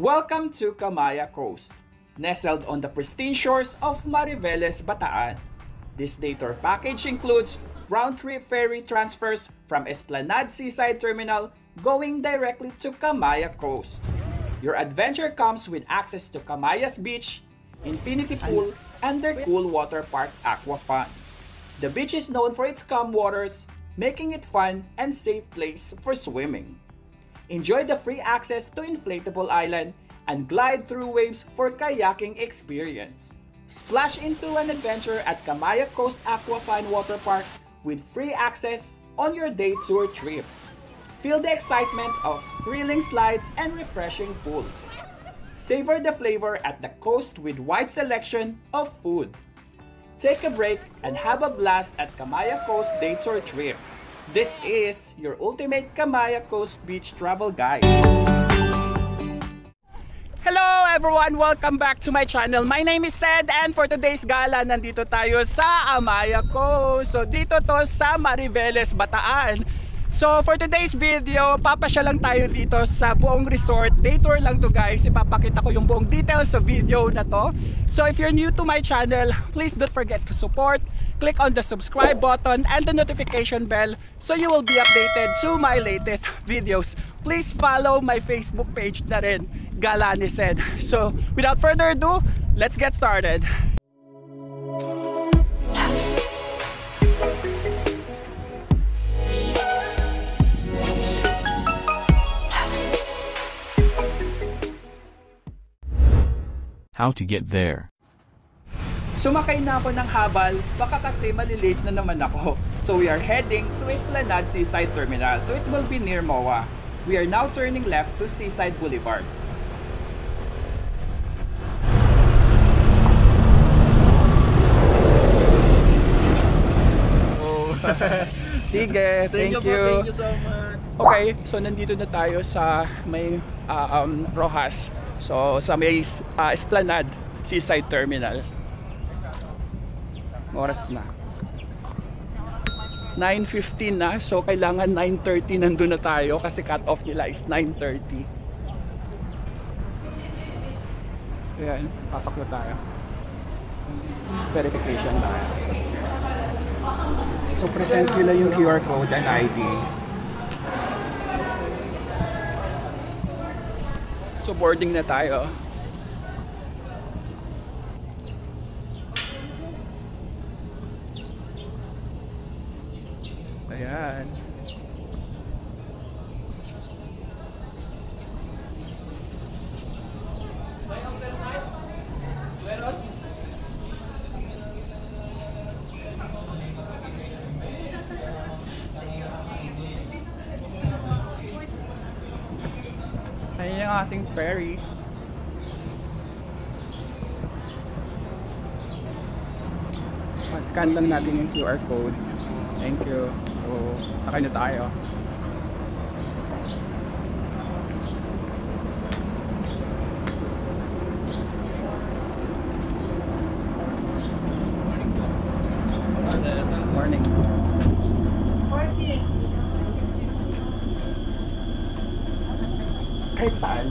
Welcome to Camaya Coast, nestled on the pristine shores of Mariveles, Bataan. This day tour package includes round-trip ferry transfers from Esplanade Seaside Terminal going directly to Camaya Coast. Your adventure comes with access to Camaya's Beach, Infinity Pool, and their cool water park Aquafun. The beach is known for its calm waters, making it fun and safe place for swimming. Enjoy the free access to Inflatable Island and glide through waves for kayaking experience. Splash into an adventure at Camaya Coast Aquafine Water Park with free access on your day tour trip. Feel the excitement of thrilling slides and refreshing pools. Savor the flavor at the coast with wide selection of food. Take a break and have a blast at Camaya Coast Day Tour Trip. This is your ultimate Camaya Coast Beach Travel Guide. Hello everyone! Welcome back to my channel. My name is Ced and for today's gala, nandito tayo sa Camaya Coast. So dito to sa Mariveles, Bataan. So for today's video, papasya lang tayo dito sa buong resort. Day tour lang to guys. Ipapakita ko yung buong details sa video na to. So if you're new to my channel, please don't forget to support. Click on the subscribe button and the notification bell so you will be updated to my latest videos. Please follow my Facebook page na rin, Gala Ni Ced. So without further ado, let's get started. How to get there. Sumakay na ako ng habal, baka kasi malilate na naman ako. So we are heading to Esplanade Seaside Terminal. So it will be near Moa. We are now turning left to Seaside Boulevard. Oh. Sige, thank you so much. Okay, so nandito na tayo sa may Rojas. So sa may Esplanade Seaside Terminal. Oras na 9:15 na. So kailangan 9:30 nandun na tayo kasi cut off nila is 9:30. Ayan, pasok na tayo. Verification na. So present nila yung QR code and ID. So boarding na tayo. Ayan. Ayan yung ating ferry. Scan lang natin yung QR code. Thank you. So, sakay na tayo. Morning. Morning. Kahit saan?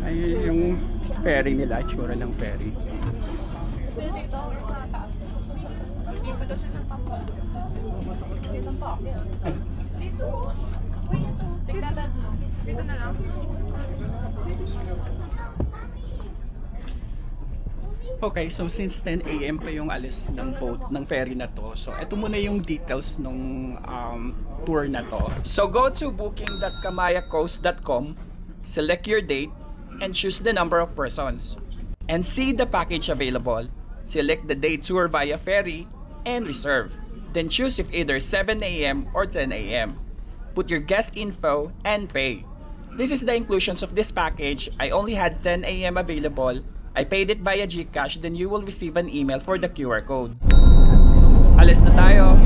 Ay, yung ferry nila. Tsura ng ferry. Okay, so since 10 a.m. pa yung alis ng boat, ng ferry na to. So eto muna yung details nung tour na to. So go to booking.camayacoast.com, select your date, and choose the number of persons. And see the package available. Select the day tour via ferry and reserve. Then choose if either 7 a.m. or 10 a.m. Put your guest info and pay. This is the inclusions of this package. I only had 10 a.m. available. I paid it via GCash. Then you will receive an email for the QR code. Alis na tayo.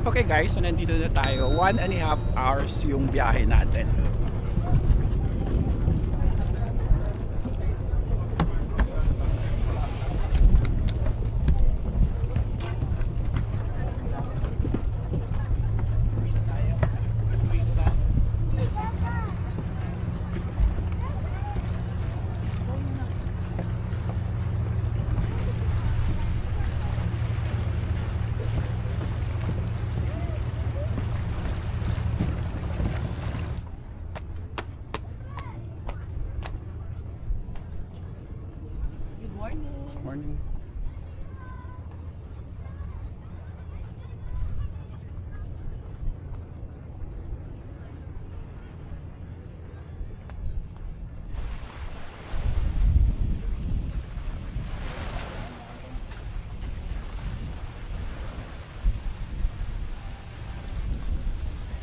Okay guys, so nandito na tayo. 1.5 hours yung biyahe natin.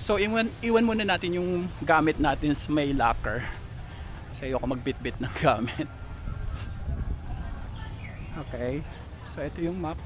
So, iwan muna natin yung gamit natin sa may locker. Kasi ayoko magbitbit ng gamit. Okay. So, ito yung map.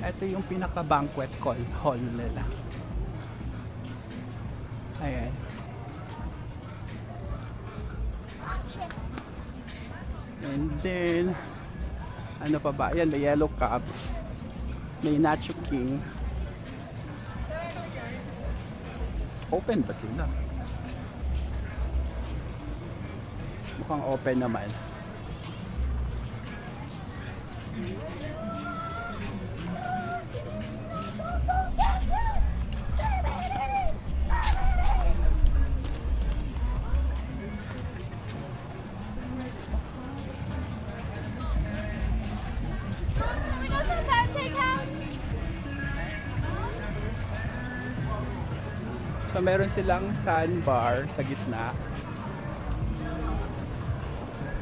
Ito yung pinaka-banquet hall nila. Ayan. And then, ano pa ba? Ayan, may Yellow Cab. May Nacho King. Open ba sila? Mukhang open naman. Meron silang sand bar sa gitna.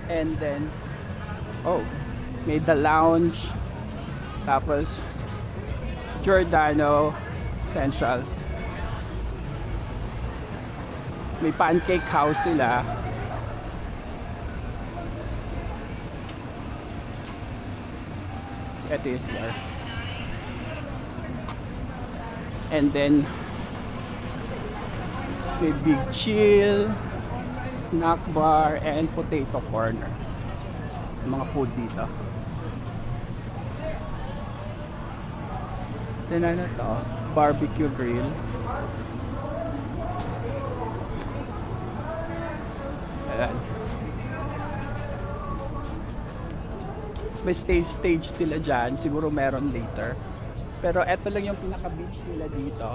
And then may the lounge. Tapos Giordano Centrals. May Pancake House sila. Ito is there. And then may Big Chill, Snack Bar, and Potato Corner. Mga food dito. Then ano to? Barbecue Grill. Ayan. May stage sila dyan. Siguro meron later. Pero eto lang yung pinaka-beach nila dito.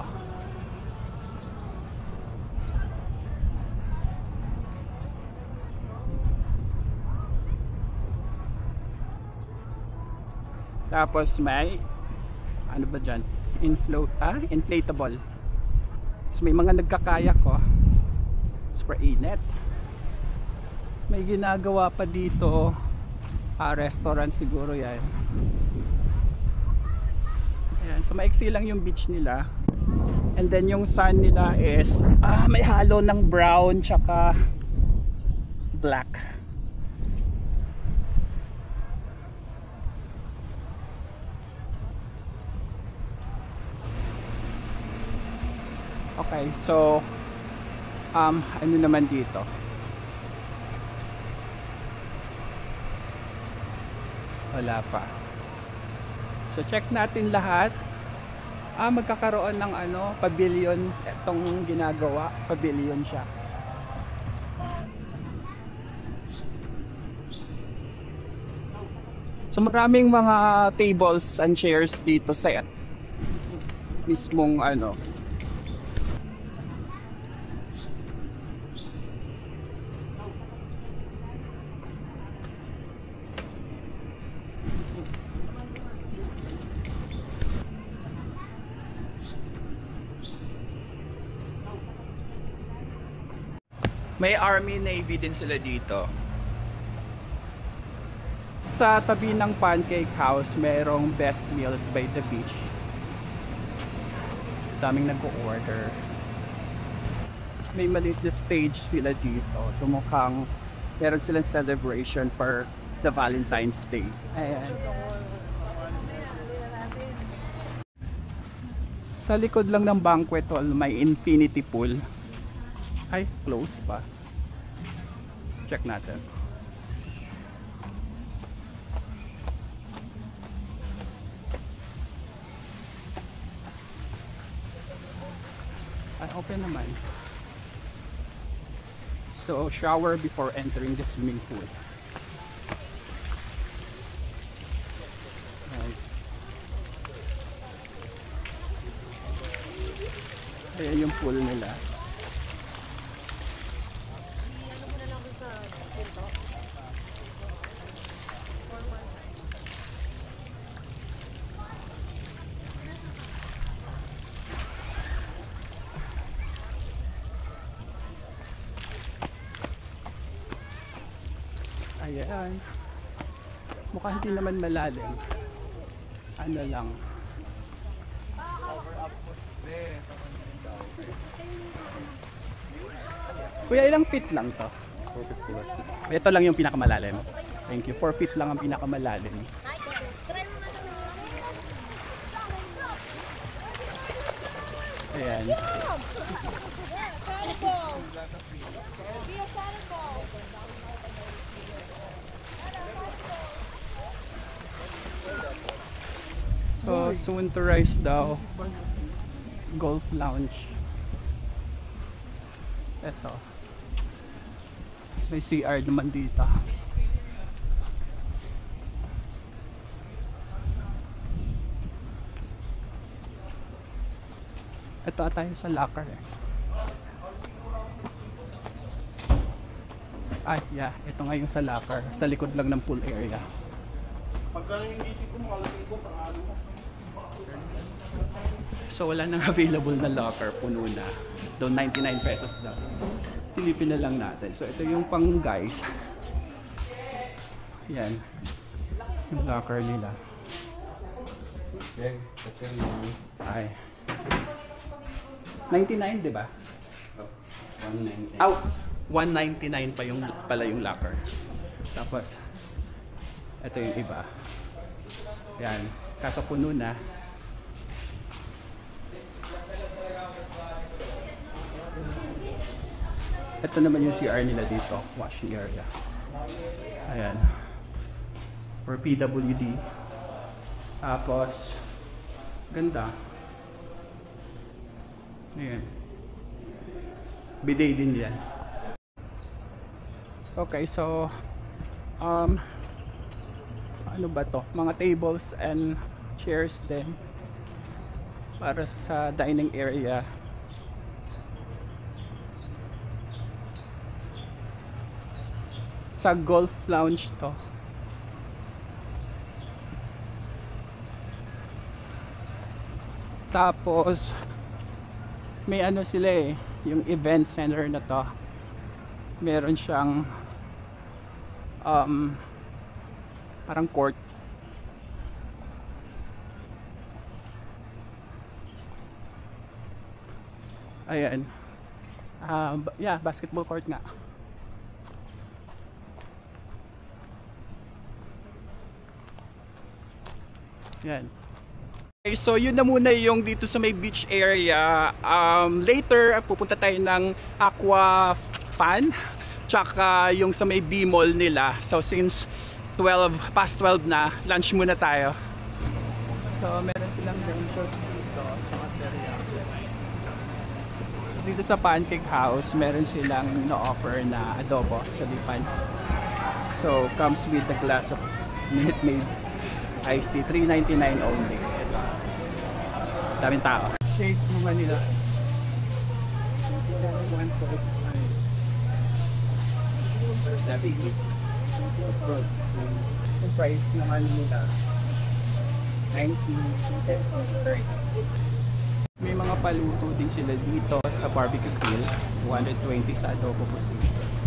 Tapos may ano ba dyan? Inflatable. So may mga nagkakayak ko. Super init. May ginagawa pa dito. Restaurant siguro yan. Ayan. So maiksi lang yung beach nila. And then yung sun nila is may halo ng brown tsaka black. Okay, so ano naman dito? Wala pa. So check natin lahat. Magkakaroon ng pavilion itong ginagawa, pavilion siya. So maraming mga tables and chairs dito sa mismong May Army Navy din sila dito. Sa tabi ng Pancake House, merong Best Meals by the Beach. Daming nag-order. May maliit na stage sila dito. So mukhang meron silang celebration for the Valentine's Day. Ayan. Sa likod lang ng banquet hall, may infinity pool. Ay, close pa. Check natin. Ay, open naman. So, shower before entering the swimming pool. Ayan yung pool nila. Ayan. Mukhang hindi naman malalim. Ano lang. Kuya, ilang feet lang to? 4 feet lang. Ito lang yung pinakamalalim. Thank you. 4 feet lang ang pinakamalalim. Ayan. So, soon to rise daw. Golf lounge. Ito. May CR naman dito. Ito tayo sa locker eh. Ah, yeah, ito nga yung sa locker, sa likod lang ng pool area. So wala nang available na locker, puno na. Doon 99 pesos daw. Silipin na lang natin. So, ito yung pang guys. Ayan. Yung locker nila. Ay. 99, diba? Oh, 199. Oh, 199 pala yung locker. Tapos, ito yung iba. Ayan. Kaso puno na. Ito naman yung CR nila dito, washing area. Ayan. For PWD. Tapos, ganda. Ayan. Bidet din yan. Okay, so, ano ba to? Mga tables and chairs din. Para sa dining area. Sa golf lounge to. Tapos may ano sila eh, yung event center na to. Meron siyang parang court. Ayan. Yeah, basketball court nga. Yan. Okay, so yun na muna yung dito sa may beach area. Later, pupunta tayo ng Aquafun tsaka yung sa may B-Mall nila. So since 12, past 12 na, lunch muna tayo. So meron silang benches dito sa teriyaki. Dito sa Pancake House, meron silang no-offer na adobo sa lipan. So comes with a glass of Minute Maid Iced tea, 3.99 only. Ito. Daming tao. Shake naman nila. Yung price naman nila, 19, 10, 30. May mga paluto din sila dito sa Barbecue Grill. 120 sa adobo po sila.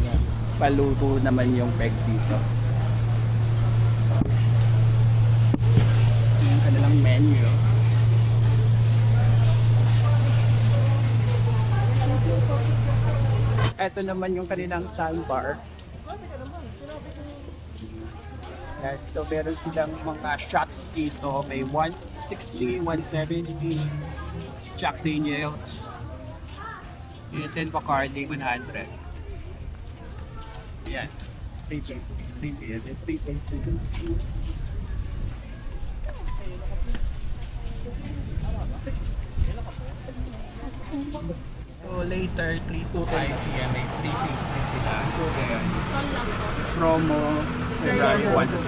Yan. Paluto naman yung peg dito. Yung kanilang menu. Ito naman yung kanilang sandbar. Yan. So meron silang mga shots dito. May 160, 170, Jack Daniels, Hilton Bacardi, 100. Yan. 3 days dito. So later, 3 to 5 p.m. may 3 days na sila. Promo February 1 to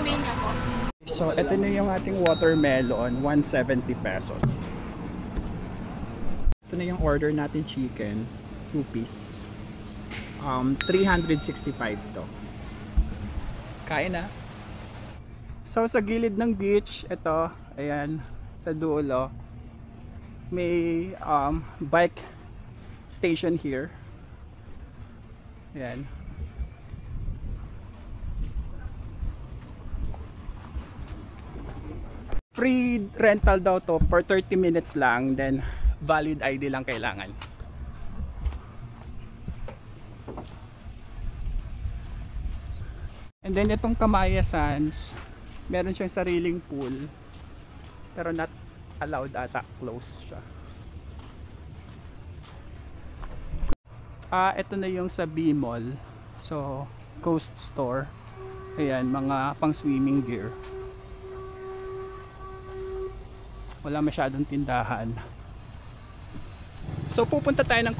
28. So ito na yung ating watermelon, 170 pesos. Ito na yung order natin chicken, 2 piece. 365 to. Kain na. So sa gilid ng beach, ito, ayan, sa dulo, may bike station here. Ayan. Free rental daw to for 30 minutes lang, then valid ID lang kailangan. And then itong Camaya Sands, meron siyang sariling pool pero not allowed ata, close siya. Ito na yung sa B-Mall. So Coast Store. Ayan, mga pang swimming gear. Wala masyadong tindahan. So pupunta tayo ng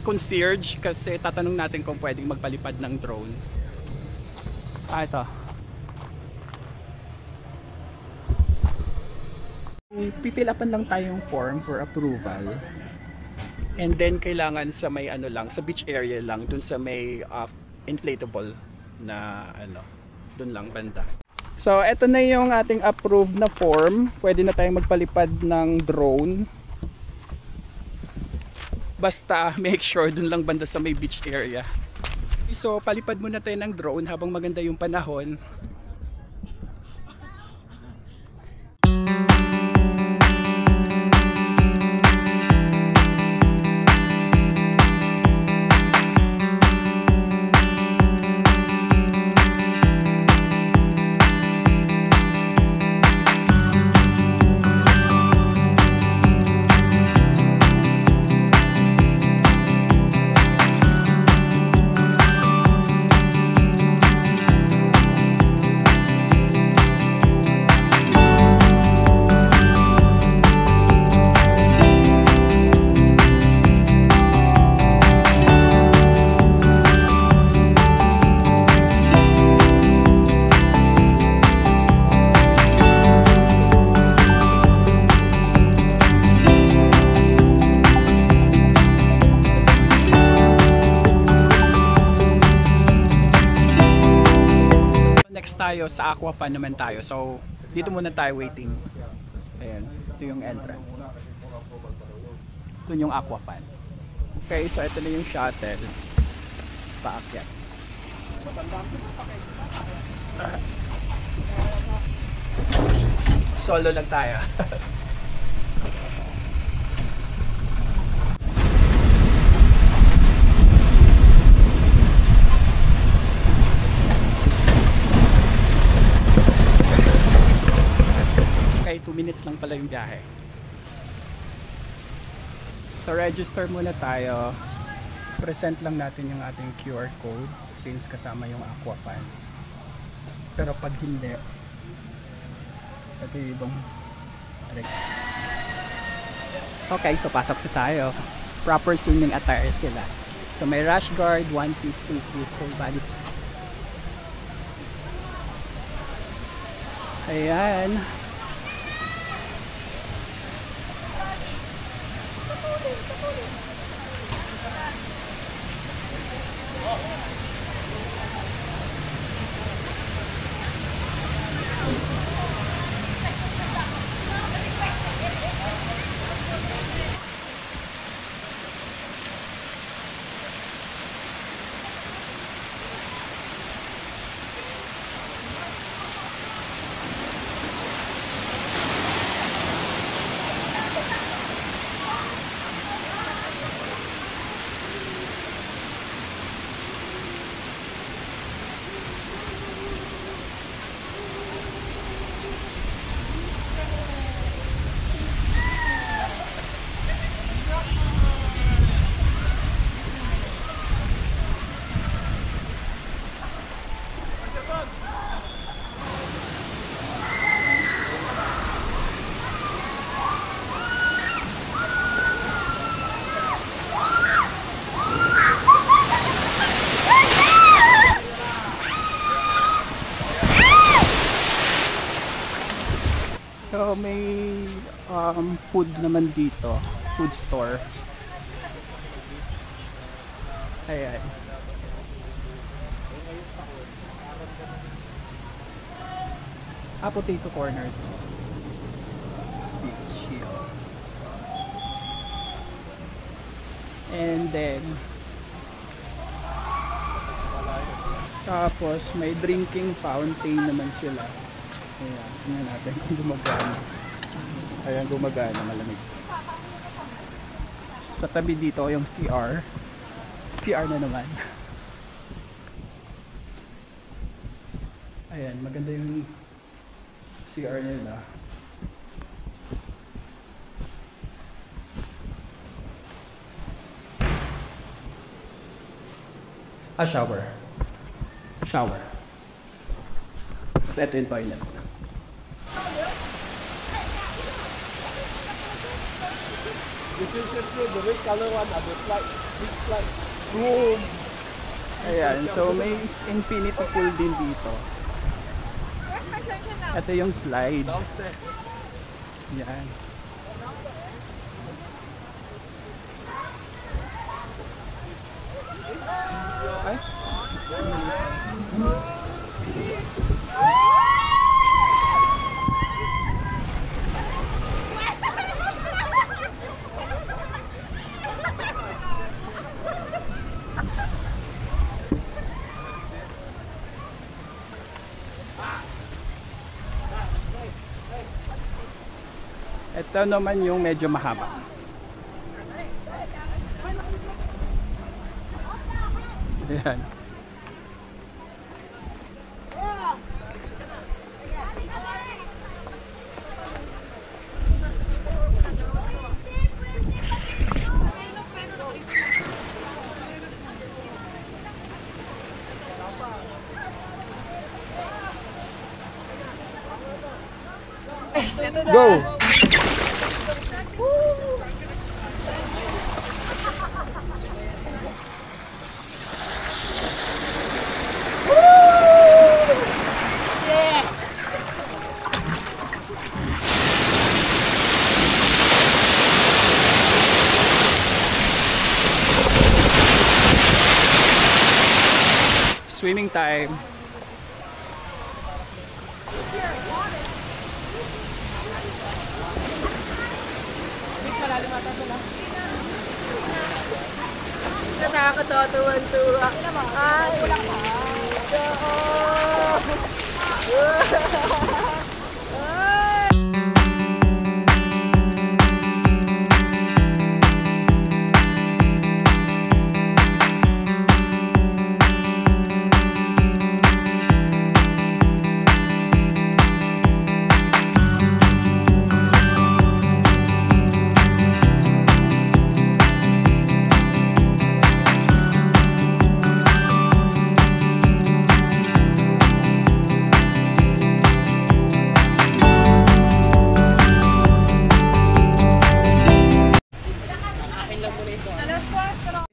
concierge kasi tatanong natin kung pwedeng magpalipad ng drone. Ito. Pipilapan lang tayong form for approval. And then kailangan sa may ano lang, sa beach area lang, dun sa may inflatable na ano, dun lang banda. So, eto na yung ating approved na form. Pwede na tayong magpalipad ng drone. Basta make sure dun lang banda sa may beach area. So, palipad muna tayo ng drone habang maganda yung panahon. Sa Aquafun naman tayo. So, dito muna tayo waiting. Ayan. Ito yung entrance. Ito yung Aquafun. Okay, so ito na yung shuttle. Paakyat. Solo lang tayo. Okay, 2 minutes lang pala yung biyahe. So register muna tayo. Present lang natin yung ating QR code since kasama yung Aquafun. Pero pag hindi, ito yung ibang trick. Okay, so pasok na tayo. Proper swimming attire sila. So may rash guard, 1 piece, 2 piece, whole body suit. Ayan. So may food naman dito, food store. Ayan. Potato Corner. Big Chill. And then tapos may drinking fountain naman sila. Ayan, tingnan natin kung gumagana. Ayan, gumagana, malamig. Sa tabi dito yung CR. CR na naman. Ayan, maganda yung CR nila. A shower. Shower. Set in toilet. This is just the red color one at the flight, big flight room. Ayan, so may infinity pool din dito. Ito yung slide. Ayan. Ay. Ito naman yung medyo mahaba. Ayan. Go! Swimming time.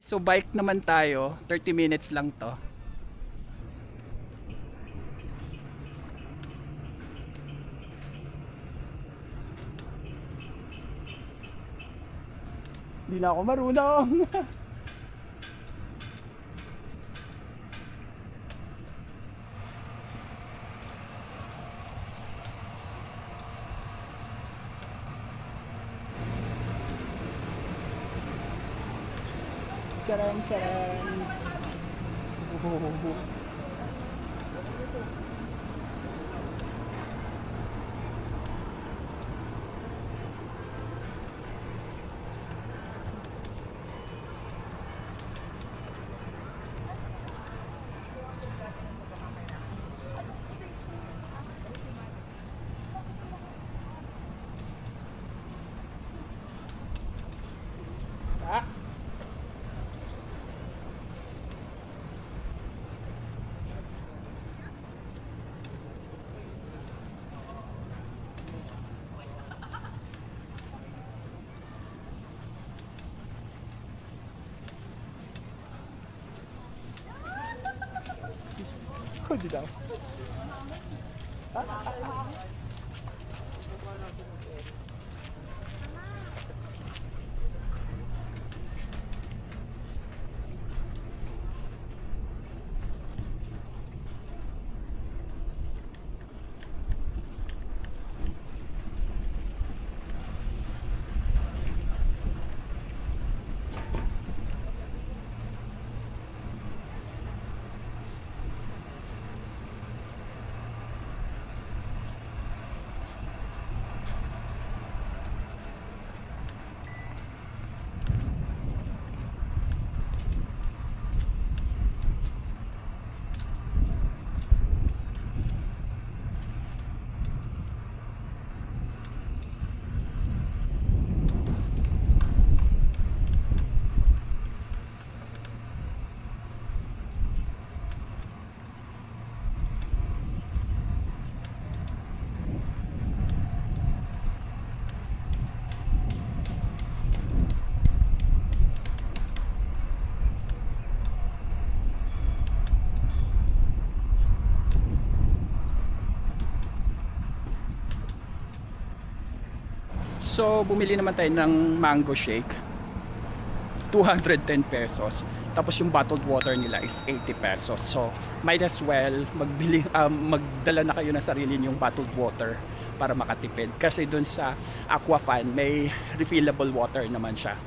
So bike naman tayo, 30 minutes lang to. Hindi na ako marunong. Charan, charan. Oh. Put it down. So bumili naman tayo ng mango shake, 210 pesos. Tapos yung bottled water nila is 80 pesos. So might as well magbili, magdala na kayo ng sarili yung bottled water para makatipid. Kasi dun sa Aquafun may refillable water naman siya.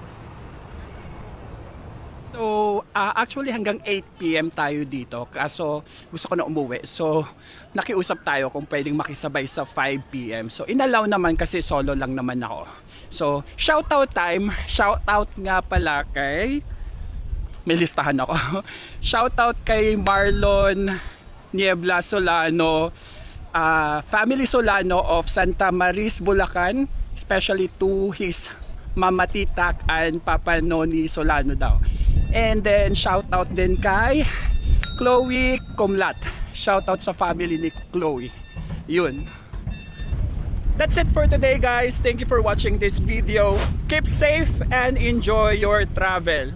So actually hanggang 8 PM tayo dito. Kaso gusto ko na umuwi. So nakiusap tayo kung pwedeng makisabay sa 5 PM. So inalaw naman kasi solo lang naman ako. So shoutout time. Shoutout nga pala kay, may listahan ako. Shoutout kay Marlon Niebla Solano, Family Solano of Santa Maris, Bulacan. Especially to his Mama Titak and Papa Noni Solano daw. And then shoutout din kay Chloe Kumlat. Shoutout sa family ni Chloe. Yun. That's it for today, guys. Thank you for watching this video. Keep safe and enjoy your travel.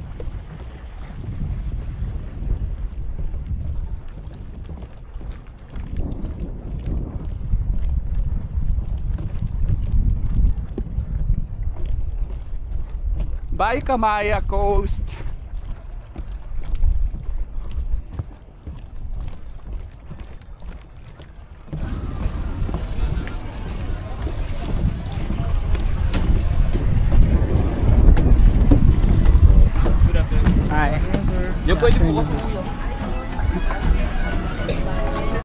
Bye, Camaya Coast. Hi. Yo puedo